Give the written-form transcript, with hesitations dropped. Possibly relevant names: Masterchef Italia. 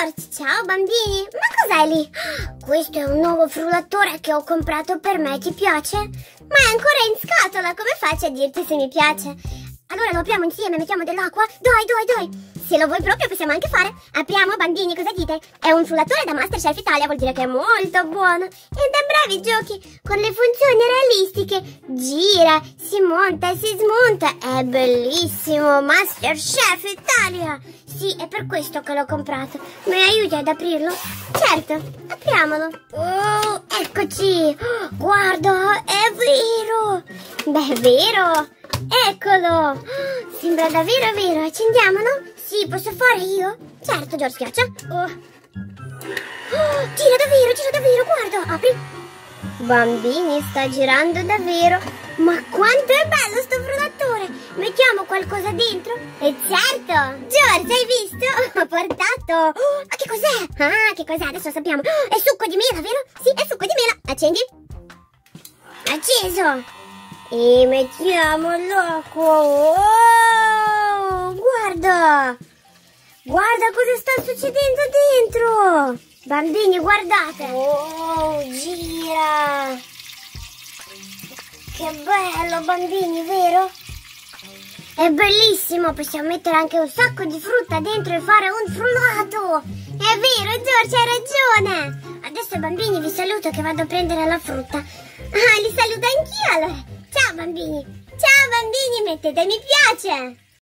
George, ciao bambini, ma cos'è lì? Questo è un nuovo frullatore che ho comprato per me, ti piace? Ma è ancora in scatola, come faccio a dirti se mi piace? Allora lo apriamo insieme, mettiamo dell'acqua, dai! Se lo vuoi proprio possiamo anche fare. Apriamo bambini, cosa dite? È un frullatore da Masterchef Italia, vuol dire che è molto buono. E da bravi giochi, con le funzioni realistiche. Gira, si monta e si smonta. È bellissimo, Masterchef Italia. Sì, è per questo che l'ho comprato. Mi aiuti ad aprirlo? Certo, apriamolo. Oh, eccoci. Oh, guarda, è vero. Beh, è vero. Eccolo. Oh, sembra davvero vero. Accendiamolo? Sì, posso fare io? Certo, George, schiaccia. Oh. Oh, gira davvero, guarda, apri. Bambini, sta girando davvero. Ma quanto è bello sto frullatore! Mettiamo qualcosa dentro? E certo! George, hai visto? Ho portato! Oh, ma che cos'è? Ah, che cos'è? Adesso lo sappiamo. Oh, è succo di mela, vero? Sì, è succo di mela. Accendi. Acceso. E mettiamo l'acqua. Oh, guarda cosa sta succedendo dentro, bambini, guardate. Oh, gira, che bello, bambini, vero? È bellissimo, possiamo mettere anche un sacco di frutta dentro e fare un frullato. È vero, George, hai ragione. Adesso, bambini, vi saluto che vado a prendere la frutta. Ah, li saluto anch'io allora. Ciao bambini, mettete mi piace.